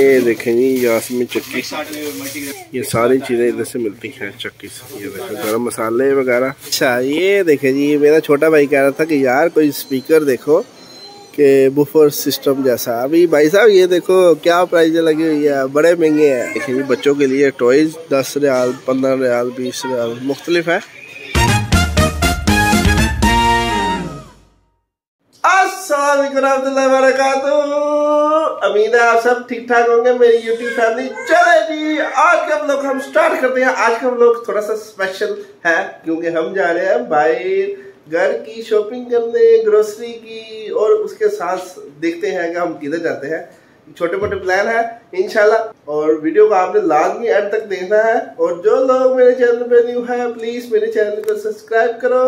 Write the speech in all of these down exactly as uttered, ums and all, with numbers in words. ये देखें जी यास्मीन चक्की, ये सारी चीज़ें इधर से मिलती हैं चक्की से। ये देखें गरम मसाले वगैरह। अच्छा ये देखें जी, मेरा छोटा भाई कह रहा था कि यार कोई स्पीकर देखो कि बफर सिस्टम जैसा। अभी भाई साहब ये देखो क्या प्राइजें लगी हुई है, बड़े महंगे हैं। देखें जी बच्चों के लिए टॉयज़ दस रियाल, पंद्रह रियाल, बीस रियाल मुख्तलिफ है। उम्मीद है आप सब ठीक ठाक होंगे मेरी YouTube फैमिली। चले जी आज का व्लॉग हम स्टार्ट करते हैं। आज का व्लॉग थोड़ा सा स्पेशल है क्योंकि हम जा रहे हैं भाई घर की शॉपिंग करने, ग्रोसरी की, और उसके साथ देखते हैं कि हम किधर जाते हैं। छोटे मोटे प्लान है इंशाल्लाह, और वीडियो को आपने लाजमी एंड तक देखना है। और जो लोग मेरे चैनल पर न्यू है प्लीज मेरे चैनल को सब्सक्राइब करो,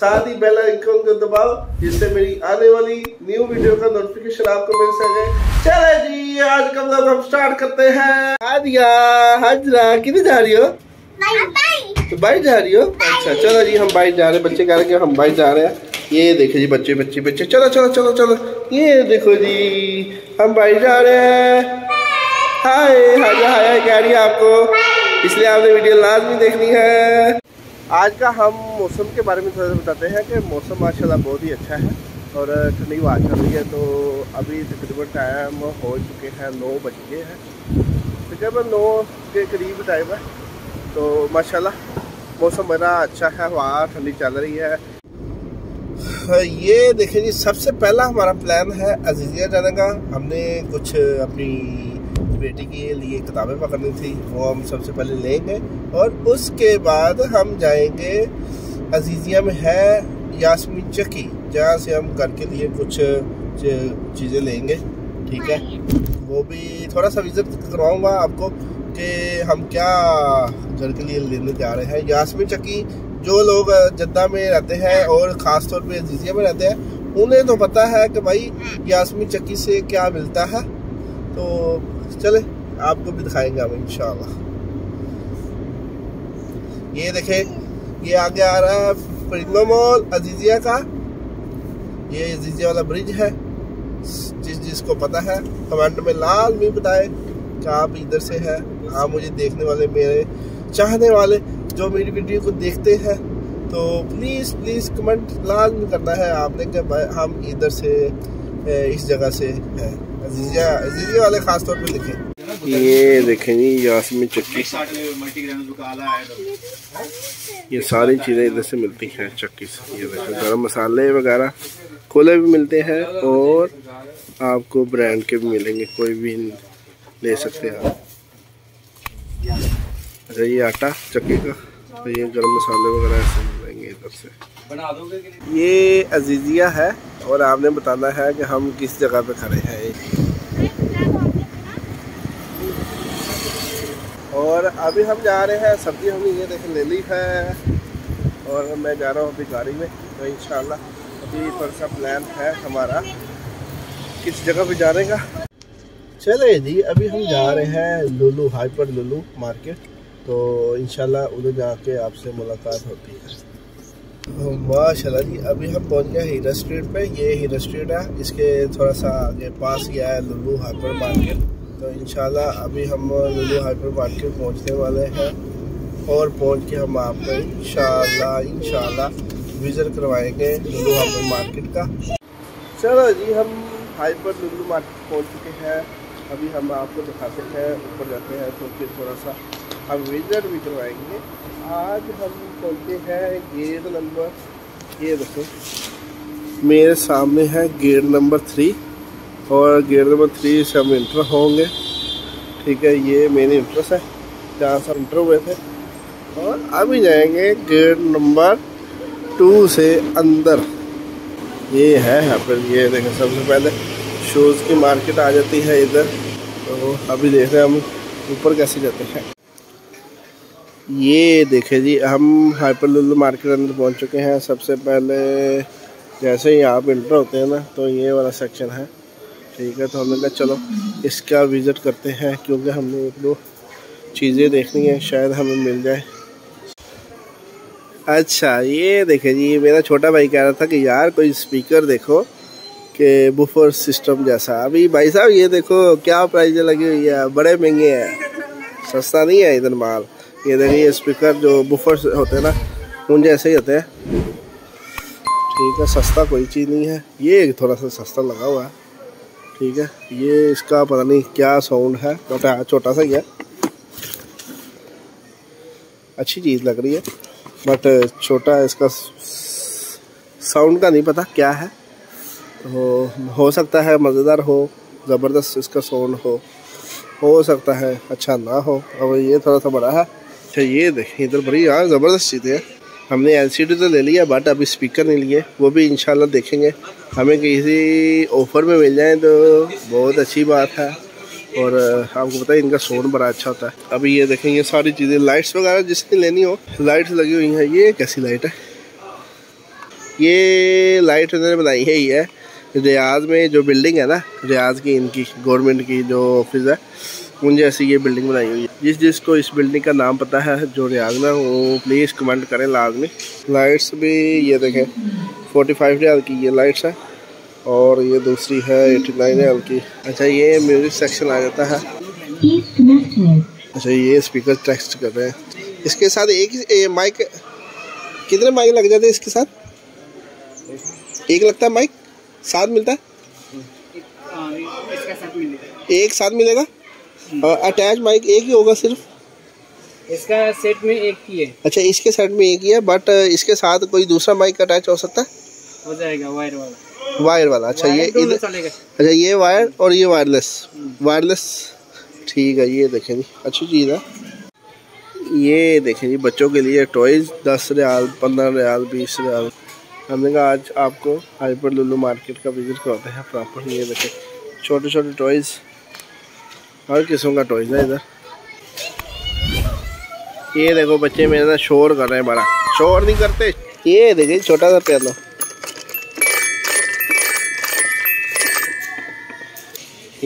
साथ ही बेल आइकन को दबाओ जिससे मेरी आने वाली न्यू वीडियो का नोटिफिकेशन आपको मिल सके। चले जी आज का व्लॉग हम स्टार्ट करते हैं। आदिया हजरा किधर जा रही हो? तो बाइक जा रही हो? अच्छा चलो जी हम बाइक जा रहे हैं। बच्चे कह रहे हैं हम बाइक जा रहे हैं। ये देखो जी बच्चे बच्चे बच्चे चलो चलो चलो चलो। ये देखो जी हम बाइक जा रहे हैं। हाय हाय हाय कह रही है आपको, इसलिए आपने वीडियो लाजमी देखनी है। आज का हम मौसम के बारे में थोड़ा सा बताते हैं कि मौसम माशाल्लाह बहुत ही अच्छा है और ठंडी हवा चल रही है। तो अभी तकरीबन टाइम हो चुके हैं, नौ बज गए हैं, तकरीबन नौ के करीब टाइम है। तो माशाल्लाह मौसम बड़ा अच्छा है, हवा ठंडी चल रही है। ये देखें जी सबसे पहला हमारा प्लान है अजीजिया जाने का। हमने कुछ अपनी बेटी के लिए किताबें पकड़नी थी, वो हम सबसे पहले लेंगे और उसके बाद हम जाएंगे अजीजिया में है यास्मीन चक्की, जहाँ से हम घर के लिए कुछ चीज़ें लेंगे। ठीक है, वो भी थोड़ा सा विजिट करवाऊँगा आपको कि हम क्या घर के लिए लेने जा रहे हैं। यास्मीन चक्की जो लोग जद्दा में रहते हैं और ख़ास तौर पे अजीजिया में रहते हैं उन्हें तो पता है कि भाई यास्मीन चक्की से क्या मिलता है। तो चले आपको भी दिखाएंगे हम इंशाल्लाह। ये देखें ये आगे आ रहा है परिंदो मॉल अजीजिया का। ये अजीजिया वाला ब्रिज है, जिस जिसको पता है कमेंट में लाजमी बताएं कि आप इधर से हैं। आप मुझे देखने वाले, मेरे चाहने वाले जो मेरी वीडियो को देखते हैं, तो प्लीज़ प्लीज़ कमेंट लाजमी करना है आपने कि हम इधर से इस जगह से हैं अजीजिया, अजीजिया वाले खास तौर पे लिखे। ये देखें जी यास्मीन चक्की, ये सारी चीज़ें इधर से मिलती हैं चक्की से। ये देखें गरम मसाले वगैरह खोले भी मिलते हैं और आपको ब्रांड के भी मिलेंगे, कोई भी ले सकते हैं आप। अच्छा ये आटा चक्की का, तो ये गरम मसाले वगैरह ऐसे मिलेंगे इधर से। ये अजीजिया है और आपने बताना है कि हम किस जगह पे खड़े हैं। और अभी हम जा रहे हैं, सब्जी हमने ये देख ले ली है और मैं जा रहा हूँ अभी गाड़ी में। तो इंशाल्लाह अभी थोड़ा सा प्लान है हमारा किस जगह पे जाने का। चले जी अभी हम जा रहे हैं लुलू हाइपर लुलू मार्केट, तो इंशाल्लाह उधर जाके आपसे मुलाकात होती है। माशाल्लाह जी अभी हम पहुंच गए हीरा स्ट्रीट पे। ये हीरा स्ट्रीट है, इसके थोड़ा सा आगे पास गया है लुलू हाइपर मार्केट। तो इंशाल्लाह अभी हम लुलू हाइपर मार्केट पहुंचने वाले हैं और पहुंच के हम आपको इंशाल्लाह इंशाल्लाह विजिट करवाएंगे लुलू हाइपर मार्केट का। चलो जी हम हाइपर लुलू मार्केट पहुंच चुके हैं। अभी हम आपको दिखाते हैं ऊपर जाते हैं तो फिर थोड़ा सा हम विजिट भी करवाएंगे। आज हम पहुँचे हैं गेट नंबर, ये देखो मेरे सामने है गेट नंबर थ्री और गेट नंबर थ्री से हम इंटर होंगे। ठीक है, ये मेन इंट्रेस है जहाँ से इंटर हुए थे। और अभी जाएंगे गेट नंबर टू से अंदर। ये है यहाँ पर, ये देखो सबसे पहले शूज़ की मार्केट आ जाती है इधर। तो अभी देख रहे हैं हम ऊपर कैसे जाते हैं। ये देखें जी हम हाइपर लुलू मार्केट अंदर पहुंच चुके हैं। सबसे पहले जैसे ही आप इंटर होते हैं ना तो ये वाला सेक्शन है। ठीक है, तो हमने कहा चलो इसका विज़िट करते हैं क्योंकि हमने एक दो चीज़ें देखनी है, शायद हमें मिल जाए। अच्छा ये देखें जी, मेरा छोटा भाई कह रहा था कि यार कोई स्पीकर देखो के बुफर सिस्टम जैसा। अभी भाई साहब ये देखो क्या प्राइस लगी हुई है, बड़े महंगे हैं, सस्ता नहीं है इधर माल। ये देखिए स्पीकर जो बुफर होते हैं ना उन जैसे ही होते हैं, ठीक है, सस्ता कोई चीज़ नहीं है। ये थोड़ा सा सस्ता लगा हुआ है, ठीक है। ये इसका पता नहीं क्या साउंड है, छोटा छोटा सा ही है, अच्छी चीज़ लग रही है बट छोटा इसका साउंड का नहीं पता क्या है, तो हो सकता है मज़ेदार हो, ज़बरदस्त इसका साउंड हो हो सकता है अच्छा ना हो। अब ये थोड़ा सा बड़ा है। अच्छा ये देखिए इधर बड़ी यार ज़बरदस्त चीज़ है। हमने एलसीडी तो ले लिया बट अभी स्पीकर नहीं लिए, वो भी इंशाल्लाह देखेंगे, हमें किसी ऑफ़र में मिल जाए तो बहुत अच्छी बात है। और आपको पता है इनका साउंड बड़ा अच्छा होता है। अभी ये देखें ये सारी चीज़ें लाइट्स वगैरह जिसकी लेनी हो, लाइट्स लगी हुई हैं। ये कैसी लाइट है? ये लाइट उन्होंने बनाई है, ये रियाज़ में जो बिल्डिंग है ना, रियाज़ की इनकी गवर्नमेंट की जो ऑफिस है उन जैसी ये बिल्डिंग बनाई हुई है। जिस जिसको इस बिल्डिंग का नाम पता है जो रियाज़ में, वो प्लीज़ कमेंट करें लाजमी। लाइट्स भी ये देखें पैंतालीस रियाल की ये लाइट्स है और ये दूसरी है नवासी रियाल की। अच्छा ये म्यूज़िक सेक्शन आ जाता है। अच्छा ये स्पीकर टेक्स्ट कर रहे हैं, इसके साथ एक माइक, कितने माइक लग जाते हैं इसके साथ? एक लगता है माइक साथ मिलता है, इसका साथ मिलेगा, एक साथ मिलेगा। अटैच माइक एक ही होगा सिर्फ, इसका सेट में एक ही है। अच्छा इसके सेट में एक ही है बट इसके साथ कोई दूसरा माइक अटैच हो सकता है, हो जाएगा वायर वाला, वायर वाला। अच्छा ये इधर चलेगा। अच्छा ये वायर और ये वायरलेस, वायरलेस ठीक है। ये देखें जी अच्छी चीज़ है। ये देखें जी बच्चों के लिए टॉयज दस रियाल पंद्रह रियाल बीस रियाल। हमने कहा आज आपको हाइपर लुलू मार्केट का विजिट करवाते हैं प्रॉपर। ये देखें छोटे छोटे टॉयज़, हर किस्म का टॉयज है इधर। ये देखो बच्चे मेरे ना शोर कर रहे हैं, बड़ा शोर नहीं करते। ये देखें छोटा सा पियानो।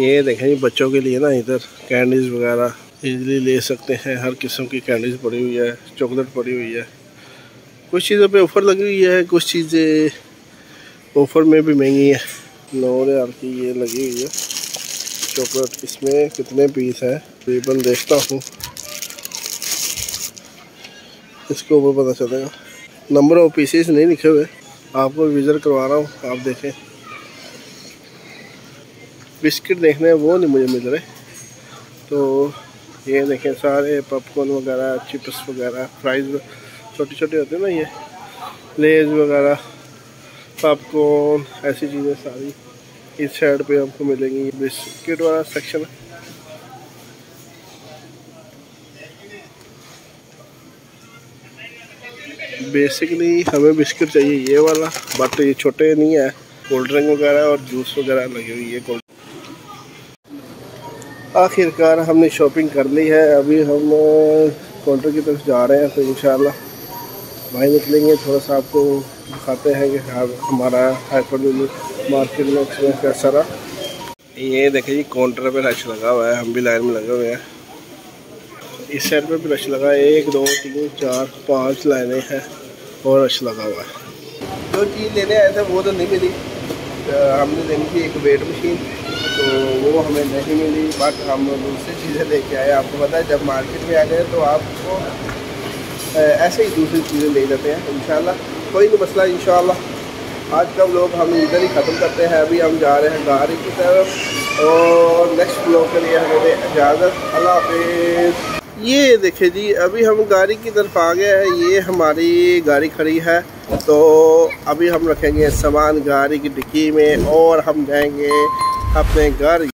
ये देखें बच्चों के लिए ना इधर कैंडीज वगैरह इजीली ले सकते हैं, हर किस्म की कैंडीज पड़ी हुई है, चॉकलेट पड़ी हुई है। कुछ चीज़ों पे ऑफ़र लगी हुई है, कुछ चीज़ें ऑफ़र में भी महंगी है। नौ रियाल की ये लगी हुई है चॉकलेट, इसमें कितने पीस है तकरीबन देखता हूँ, इसके ऊपर पता चलेगा। नंबर ऑफ पीसेस नहीं लिखे हुए, आपको विजिट करवा रहा हूँ आप देखें। बिस्किट देखने वो नहीं मुझे मिल रहे, तो ये देखें सारे पॉपकॉर्न वगैरह, चिप्स वगैरह, फ्राइज़ छोटे छोटे होते हैं ना, ये लेज वगैरह, पॉपकॉर्न, ऐसी चीज़ें सारी इस साइड पे आपको मिलेंगी। ये बिस्किट वाला सेक्शन है। बेसिकली हमें बिस्किट चाहिए ये वाला बट ये छोटे नहीं है। कोल्ड ड्रिंक वगैरह और जूस वगैरह लगी हुई है कोल्ड। आखिरकार हमने शॉपिंग कर ली है, अभी हम काउंटर की तरफ जा रहे हैं, तो इंशाल्लाह भाई निकलेंगे, थोड़ा सा आपको दिखाते हैं कि हमारा हाइपर लुलू मार्केट में एक्सपीरियंस कैसा रहा। ये देखिए जी काउंटर पे रश लगा हुआ है, हम भी लाइन में लगे हुए हैं। इस साइड पे भी रश लगा है, एक दो तीन चार पांच लाइनें हैं और रश लगा हुआ है। जो चीज़ लेने आए थे वो तो नहीं मिली, हमने लेनी थी एक वेट मशीन, तो वो हमें नहीं मिली बट हम दूसरी चीज़ें लेके आए। आपको पता है जब मार्केट में आ गए तो आपको ऐसे ही दूसरी चीज़ें ले जाते हैं। इंशाल्लाह कोई नहीं मसला, इंशाल्लाह आज का व्लॉग हम इधर ही ख़त्म करते हैं। अभी हम जा रहे हैं गाड़ी की तरफ और नेक्स्ट व्लॉग के लिए हमें इजाज़त, अल्लाह हाफ़िज़। ये देखे जी अभी हम गाड़ी की तरफ आ गए हैं, ये हमारी गाड़ी खड़ी है, तो अभी हम रखेंगे सामान गाड़ी की डिक्की में और हम जाएंगे अपने घर।